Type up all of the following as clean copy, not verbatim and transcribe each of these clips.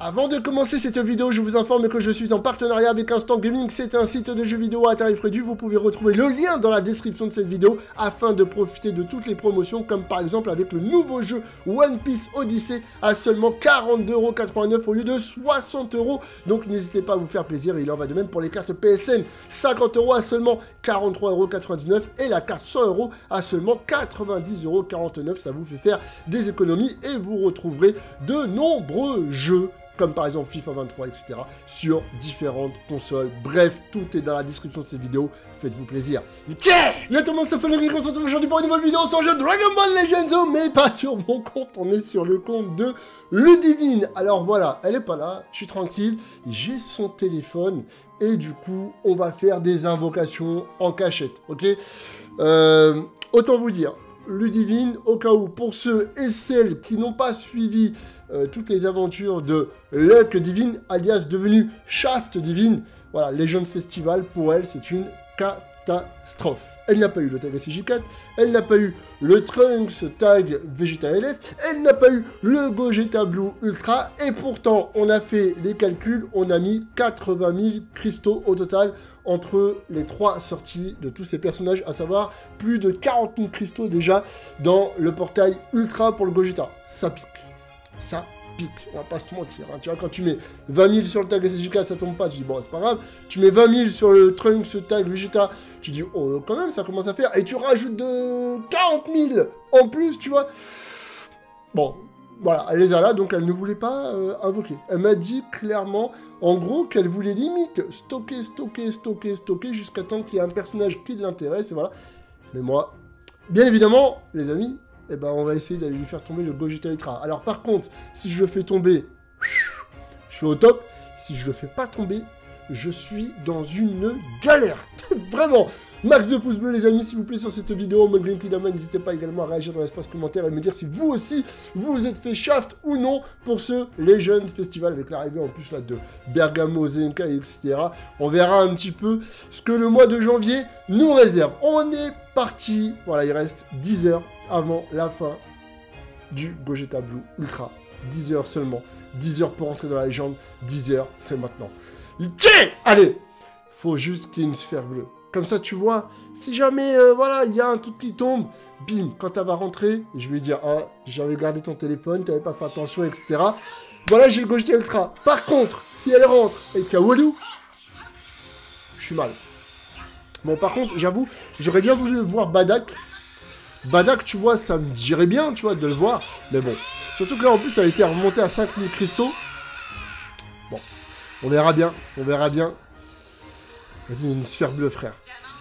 Avant de commencer cette vidéo, je vous informe que je suis en partenariat avec Instant Gaming. C'est un site de jeux vidéo à tarif réduit. Vous pouvez retrouver le lien dans la description de cette vidéo afin de profiter de toutes les promotions, comme par exemple avec le nouveau jeu One Piece Odyssey à seulement 42,89€ au lieu de 60€. Donc n'hésitez pas à vous faire plaisir. Il en va de même pour les cartes PSN, 50€ à seulement 43,99€ et la carte 100€ à seulement 90,49€. Ça vous fait faire des économies et vous retrouverez de nombreux jeux, comme par exemple FIFA 23, etc., sur différentes consoles. Bref, tout est dans la description de cette vidéo. Faites-vous plaisir. Ok, là, tout le monde, Sofiane Le Geek, on se retrouve aujourd'hui pour une nouvelle vidéo sur le jeu Dragon Ball Legends, mais pas sur mon compte, on est sur le compte de Ludivine. Alors voilà, elle est pas là, je suis tranquille, j'ai son téléphone, et du coup, on va faire des invocations en cachette, ok? Autant vous dire, Ludivine, au cas où, pour ceux et celles qui n'ont pas suivi toutes les aventures de Luck Divine, alias devenu Shaft Divine, voilà, Legend Festival, pour elle, c'est une catastrophe. Elle n'a pas eu le tag SJ4, elle n'a pas eu le Trunks Tag Vegeta LF, elle n'a pas eu le Gogeta Blue Ultra, et pourtant, on a fait les calculs, on a mis 80 000 cristaux au total entre les trois sorties de tous ces personnages, à savoir plus de 40 000 cristaux déjà dans le portail Ultra pour le Gogeta. Ça pique. Ça pique, on va pas se mentir, hein. Tu vois, quand tu mets 20 000 sur le tag SJ4, ça tombe pas, tu dis bon, c'est pas grave. Tu mets 20 000 sur le Trunks tag Vegeta, tu dis oh, quand même, ça commence à faire. Et tu rajoutes de 40 000 en plus, tu vois. Bon, voilà, elle les a là, donc elle ne voulait pas invoquer. Elle m'a dit clairement, en gros, qu'elle voulait limite stocker, jusqu'à temps qu'il y ait un personnage qui l'intéresse, et voilà. Mais moi, bien évidemment, les amis, eh ben, on va essayer d'aller lui faire tomber le Gogeta Ultra. Alors par contre, si je le fais tomber, je suis au top. Si je le fais pas tomber, je suis dans une galère. Vraiment. Max de pouces bleus les amis, s'il vous plaît, sur cette vidéo. En mode Green Kidama, n'hésitez pas également à réagir dans l'espace commentaire et me dire si vous aussi, vous vous êtes fait shaft ou non pour ce Legend Festival, avec l'arrivée en plus là de Bergamo, Zenka, etc. On verra un petit peu ce que le mois de janvier nous réserve. On est parti. Voilà, il reste 10 heures avant la fin du Gogeta Blue Ultra. 10 heures seulement. 10 heures pour entrer dans la légende. 10 heures, c'est maintenant. Okay, allez, faut juste qu'il y ait une sphère bleue. Comme ça, tu vois, si jamais, voilà, il y a un truc qui tombe, bim, quand elle va rentrer, je vais lui dire, ah, j'avais gardé ton téléphone, t'avais pas fait attention, etc. Voilà, j'ai le Gogeta Ultra. Par contre, si elle rentre et qu'il y a Walou, je suis mal. Bon, par contre, j'avoue, j'aurais bien voulu voir Bardock. Bardock, tu vois, ça me dirait bien, tu vois, de le voir. Mais bon, surtout que là, en plus, elle était remontée à 5000 cristaux. Bon, on verra bien, on verra bien. Vas-y, une sphère bleue, frère.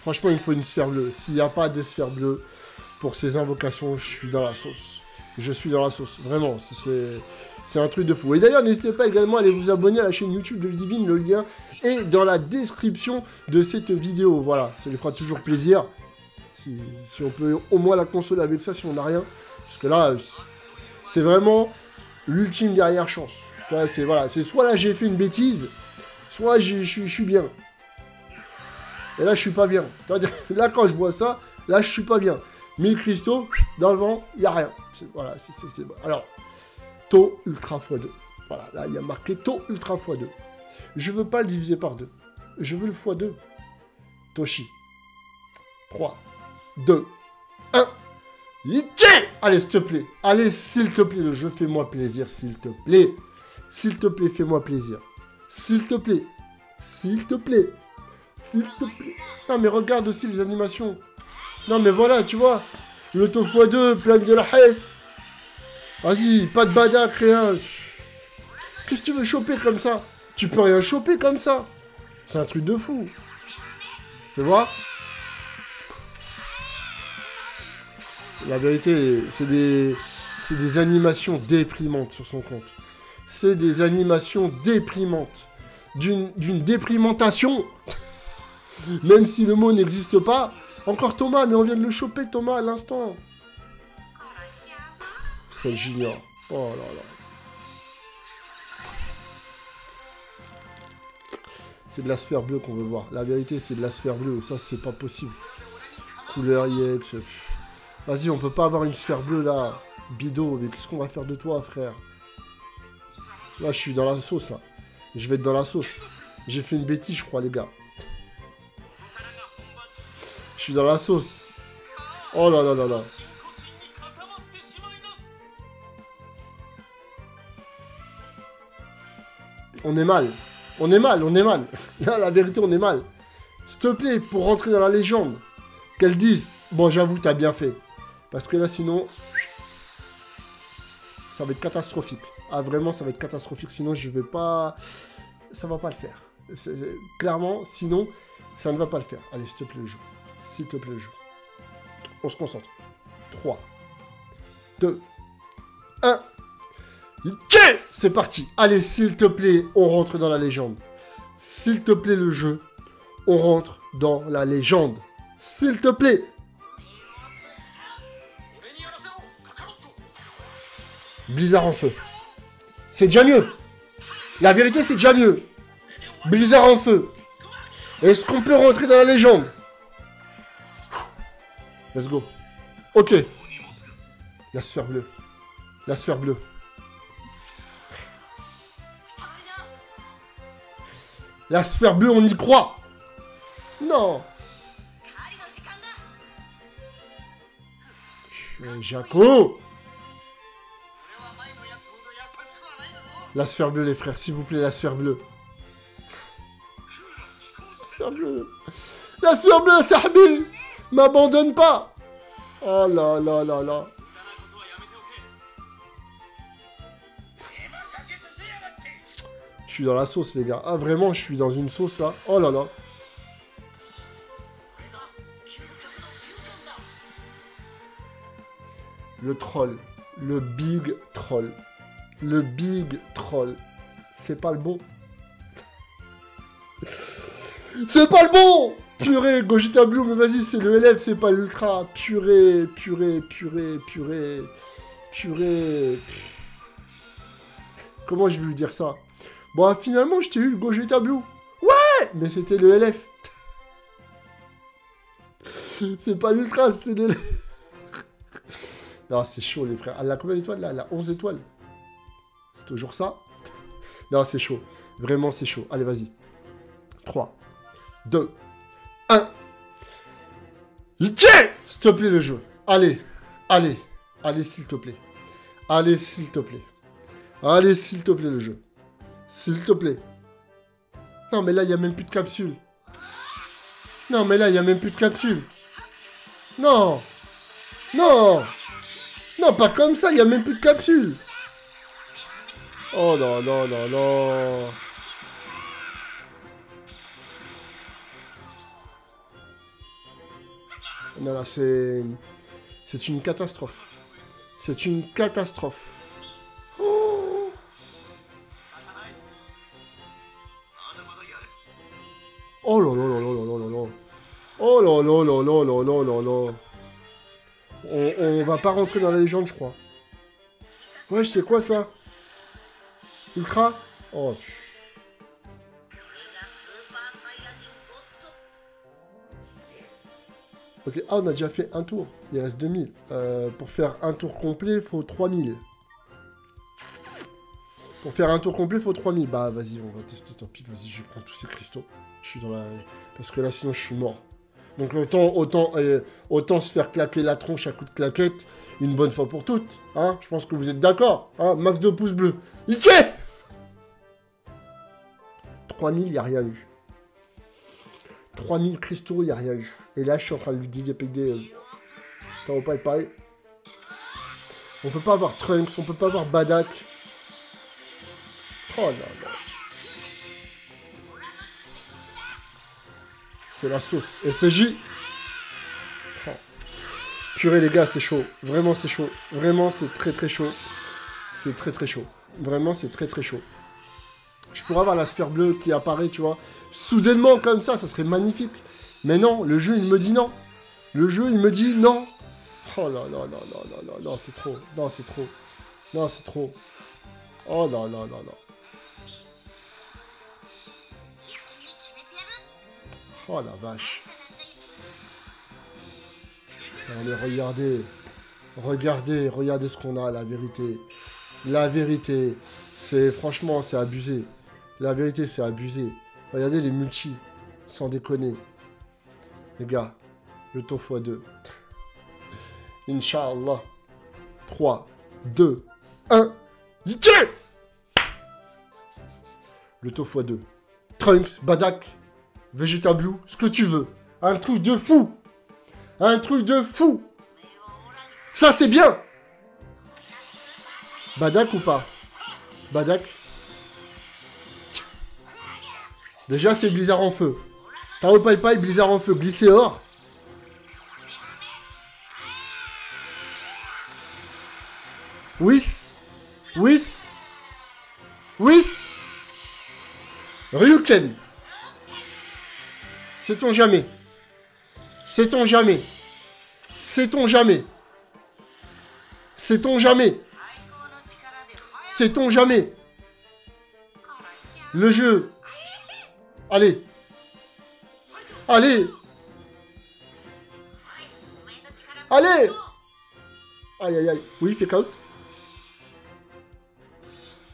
Franchement, il me faut une sphère bleue. S'il n'y a pas de sphère bleue pour ces invocations, je suis dans la sauce. Je suis dans la sauce. Vraiment, c'est un truc de fou. Et d'ailleurs, n'hésitez pas également à aller vous abonner à la chaîne YouTube de Ludivine. Le lien est dans la description de cette vidéo. Voilà, ça lui fera toujours plaisir. Si on peut au moins la consoler avec ça, si on n'a rien. Parce que là, c'est vraiment l'ultime dernière chance. Enfin, c'est voilà, soit là, j'ai fait une bêtise, soit je suis bien. Et là, je suis pas bien. Là, quand je vois ça, là, je suis pas bien. 1000 cristaux, dans le vent, il n'y a rien. Voilà, c'est bon. Alors, taux ultra x2. Voilà, là, il y a marqué taux ultra x2. Je veux pas le diviser par 2. Je veux le x2. Toshi. 3, 2, 1. Yeah! Allez, s'il te plaît. Allez, s'il te plaît, le jeu, fais-moi plaisir, s'il te plaît. S'il te plaît, fais-moi plaisir. S'il te plaît. S'il te plaît. S'il te plaît. Non, mais regarde aussi les animations. Non, mais voilà, tu vois. Le taux x2, plein de la hesse. Vas-y, pas de Bardock, rien. Qu'est-ce que tu veux choper comme ça? Tu peux rien choper comme ça. C'est un truc de fou. Tu vois? La vérité, c'est des animations déprimantes sur son compte. C'est des animations déprimantes. D'une déprimentation. Même si le mot n'existe pas. Encore Thomas, mais on vient de le choper, Thomas, à l'instant. C'est Junior. Oh là là. C'est de la sphère bleue qu'on veut voir. La vérité, c'est de la sphère bleue. Ça, c'est pas possible. Couleur IX. Vas-y, on peut pas avoir une sphère bleue, là. Bido, mais qu'est-ce qu'on va faire de toi, frère? Là, je suis dans la sauce, là. Je vais être dans la sauce. J'ai fait une bêtise, je crois, les gars. Je suis dans la sauce. Oh là là là là. On est mal. On est mal, on est mal. Là, la vérité, on est mal. S'il te plaît, pour rentrer dans la légende, qu'elle dise, bon, j'avoue, t'as bien fait. Parce que là, sinon, ça va être catastrophique. Ah, vraiment, ça va être catastrophique. Sinon, je vais pas... Ça va pas le faire. Clairement, sinon, ça ne va pas le faire. Allez, s'il te plaît, le jeu. S'il te plaît, le jeu. On se concentre. 3, 2, 1... Ok, c'est parti. Allez, s'il te plaît, on rentre dans la légende. S'il te plaît, le jeu, on rentre dans la légende. S'il te plaît. Blizzard en feu. C'est déjà mieux. La vérité, c'est déjà mieux. Blizzard en feu. Est-ce qu'on peut rentrer dans la légende? Let's go. Ok. La sphère bleue. La sphère bleue. La sphère bleue, on y croit. Non. Jaco. La sphère bleue, les frères. S'il vous plaît, la sphère bleue. La sphère bleue. La sphère bleue, Sahmil. M'abandonne pas. Oh là là là là. Je suis dans la sauce, les gars. Ah, vraiment, je suis dans une sauce, là. Oh là là. Le troll. Le big troll. Le big troll. C'est pas le bon. C'est pas le bon. Purée, Gogeta Blue, mais vas-y, c'est le LF, c'est pas l'ultra. Purée, purée, purée, purée. Purée. Comment je vais lui dire ça? Bon, finalement, je t'ai eu le Gogeta Blue. Ouais, mais c'était le LF. C'est pas l'ultra, c'était le LF. Non, c'est chaud, les frères. Elle a combien d'étoiles, là? Elle a 11 étoiles. C'est toujours ça? Non, c'est chaud. Vraiment, c'est chaud. Allez, vas-y. 3, 2, 1. Ike! S'il te plaît, le jeu. Allez, allez, allez, s'il te plaît. Allez, s'il te plaît. Allez, s'il te plaît, le jeu. S'il te plaît. Non, mais là, il n'y a même plus de capsule. Non, mais là, il n'y a même plus de capsule. Non. Non. Non, pas comme ça, il n'y a même plus de capsule. Oh non, non, non, non. Non, là, c'est... C'est une catastrophe. C'est une catastrophe. Oh là là là là là là là. Oh là là là là là là là là. On va pas rentrer dans la légende, je crois. Ouais, c'est quoi ça? Ultra? Oh. Ok, ah, on a déjà fait un tour. Il reste 2000. Pour faire un tour complet, il faut 3000. Pour faire un tour complet, il faut 3000. Bah, vas-y, on va tester, tant pis. Vas-y, je prends tous ces cristaux. Je suis dans la... Parce que là, sinon, je suis mort. Donc, autant se faire claquer la tronche à coups de claquette une bonne fois pour toutes. Hein, je pense que vous êtes d'accord. Hein, max de pouces bleus. Ike! 3000, il n'y a rien eu. 3000 cristaux, il n'y a rien eu. Et là, je suis en train de lui DDPD. T'en veux pas être pareil. On peut pas avoir Trunks, on peut pas avoir Bardock. Oh là là. C'est la sauce. SJ. Oh. Purée, les gars, c'est chaud. Vraiment, c'est chaud. Vraiment, c'est très, très chaud. C'est très, très chaud. Vraiment, c'est très, très chaud. Je pourrais avoir la sphère bleue qui apparaît, tu vois. Soudainement, comme ça serait magnifique. Mais non, le jeu, il me dit non. Le jeu, il me dit non. Oh là là là là là là. Non, c'est trop. Non, c'est trop. Non, c'est trop. Oh là là là là. Oh la vache. Allez, regardez. Regardez, regardez ce qu'on a, la vérité. La vérité. C'est franchement, c'est abusé. La vérité, c'est abusé. Regardez les multis, sans déconner. Les gars, le taux x2. Inch'Allah. 3, 2, 1. Niqué! Le taux x2. Trunks, Bardock, Gogeta Blue, ce que tu veux. Un truc de fou. Un truc de fou. Ça, c'est bien. Bardock ou pas? Bardock. Déjà, c'est Blizzard en feu. Taro Pai Pai, Blizzard en feu. Glissé hors. Whis. Whis. Whis. Ryuken. Sait-on jamais. Sait-on jamais. Sait-on jamais. Sait-on jamais. Sait-on jamais. Le jeu. Allez. Allez. Allez. Aïe, aïe, aïe. Oui, fake out.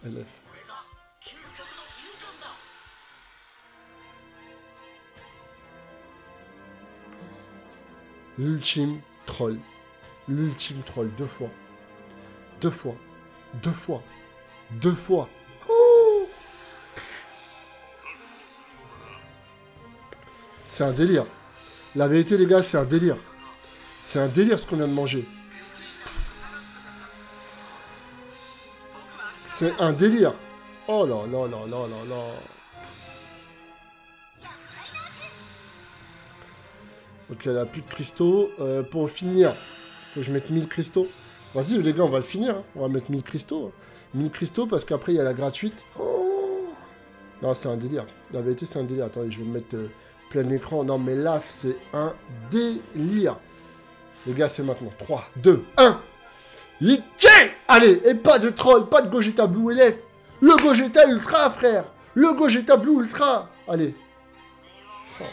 LF. L'ultime troll. L'ultime troll. Deux fois. Deux fois. Deux fois. Deux fois. Oh, c'est un délire. La vérité, les gars, c'est un délire. C'est un délire ce qu'on vient de manger. C'est un délire. Oh là là là là là là. Ok, elle a plus de cristaux. Pour finir, faut que je mette 1000 cristaux. Vas-y, les gars, on va le finir. Hein. On va mettre 1000 cristaux. 1000 cristaux parce qu'après, il y a la gratuite. Oh non, c'est un délire. La vérité, c'est un délire. Attendez, je vais me mettre plein écran. Non, mais là, c'est un délire. Les gars, c'est maintenant. 3, 2, 1. Yé! Allez, et pas de troll, pas de Gogeta Blue LF. Le Gogeta Ultra, frère. Le Gogeta Blue Ultra. Allez. Oh.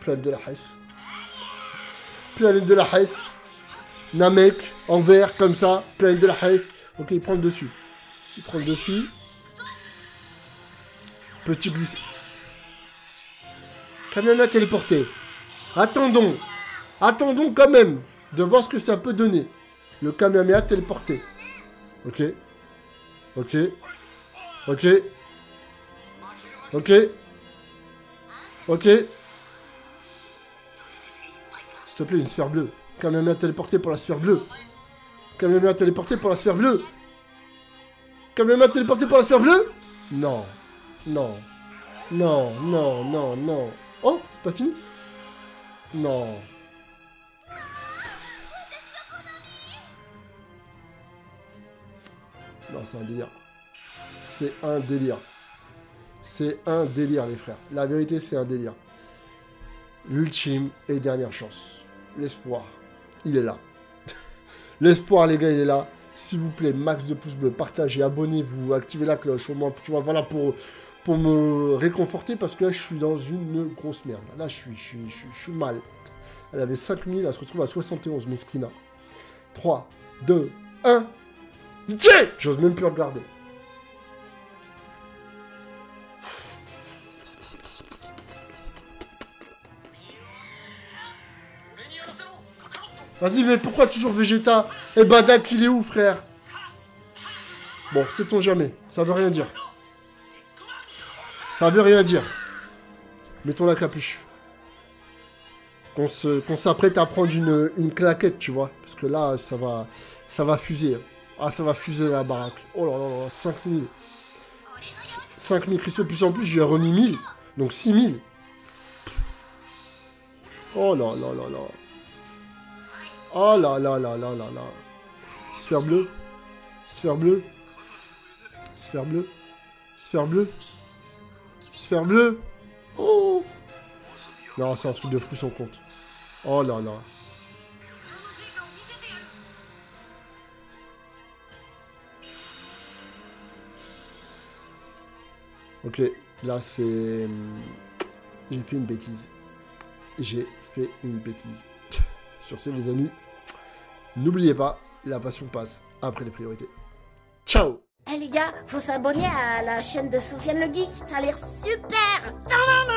Planète de la Hesse. Planète de la Hesse. Namek, en vert, comme ça. Planète de la Hesse. Ok, il prend le dessus. Il prend le dessus. Petit glissé. Kaméhaméha téléporté. Attendons. Attendons quand même de voir ce que ça peut donner. Le Kamehameha téléporté. Ok. Ok. Ok. Ok. Ok. S'il te plaît, une sphère bleue. Kamehameha téléporté pour la sphère bleue. Kamehameha téléporté pour la sphère bleue. Kamehameha téléporté pour la sphère bleue. Non. Non. Non, non, non, non. Oh, c'est pas fini. Non. Non, c'est un délire. C'est un délire. C'est un délire, les frères. La vérité, c'est un délire. L'ultime et dernière chance. L'espoir, il est là. L'espoir, les gars, il est là. S'il vous plaît, max de pouces bleus, partagez, abonnez-vous, activez la cloche. Au moins, tu vois, voilà, pour me réconforter, parce que là, je suis dans une grosse merde. Là, je suis mal. Elle avait 5000, elle se retrouve à 71, mesquina. 3, 2, 1... Tiens, j'ose même plus regarder. Vas-y, mais pourquoi toujours Vegeta? Et Bardock, il est où, frère? Bon, sait-on jamais. Ça veut rien dire. Ça veut rien dire. Mettons la capuche. Qu'on s'apprête à prendre une claquette, tu vois. Parce que là, ça va fuser. Ah, ça va fuser la baraque. Oh là là là, 5000. 5000 cristaux, plus en plus, j'ai remis 1000. Donc 6000. Oh là là là là. Oh là là là là là là. Sphère bleue. Sphère bleue. Sphère bleue. Sphère bleue. Sphère bleue. Oh. Non, c'est un truc de fou son compte. Oh là là. Ok, là c'est... J'ai fait une bêtise. J'ai fait une bêtise. Sur ce, les amis, n'oubliez pas, la passion passe après les priorités. Ciao! les gars, faut s'abonner à la chaîne de Sofiane Le Geek, ça a l'air super.